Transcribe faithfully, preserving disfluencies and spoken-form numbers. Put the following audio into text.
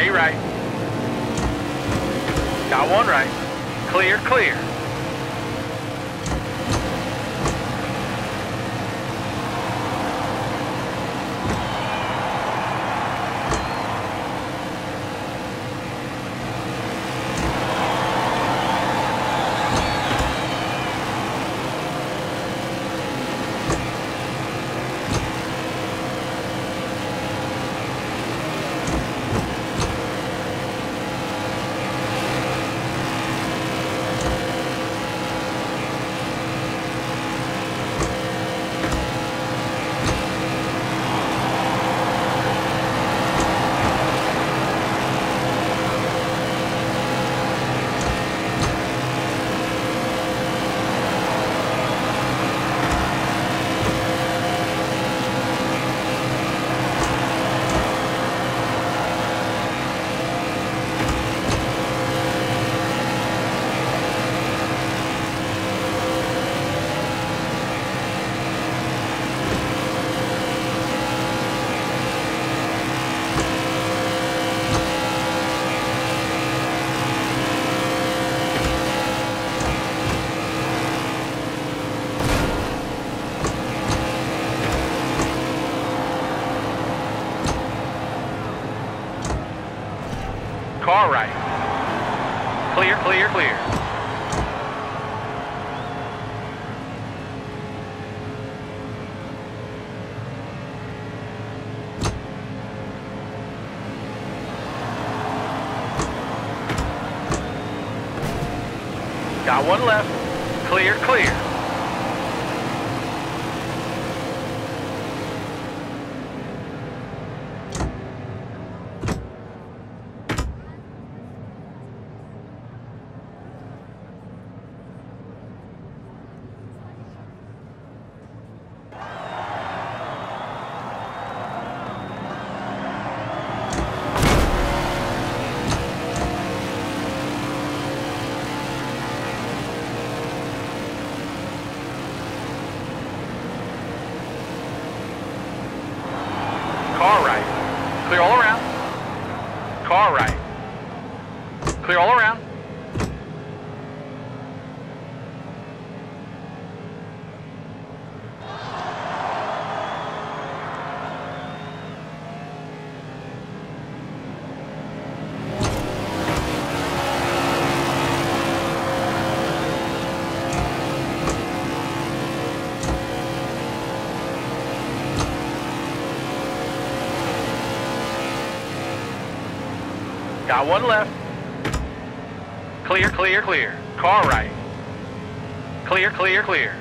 Stay right. Got one right. Clear, clear. All right. Clear, clear, clear. Got one left. Clear, clear. Car right. Clear all around. Car right. Clear all around. Got one left. Clear, clear, clear. Car right. Clear, clear, clear.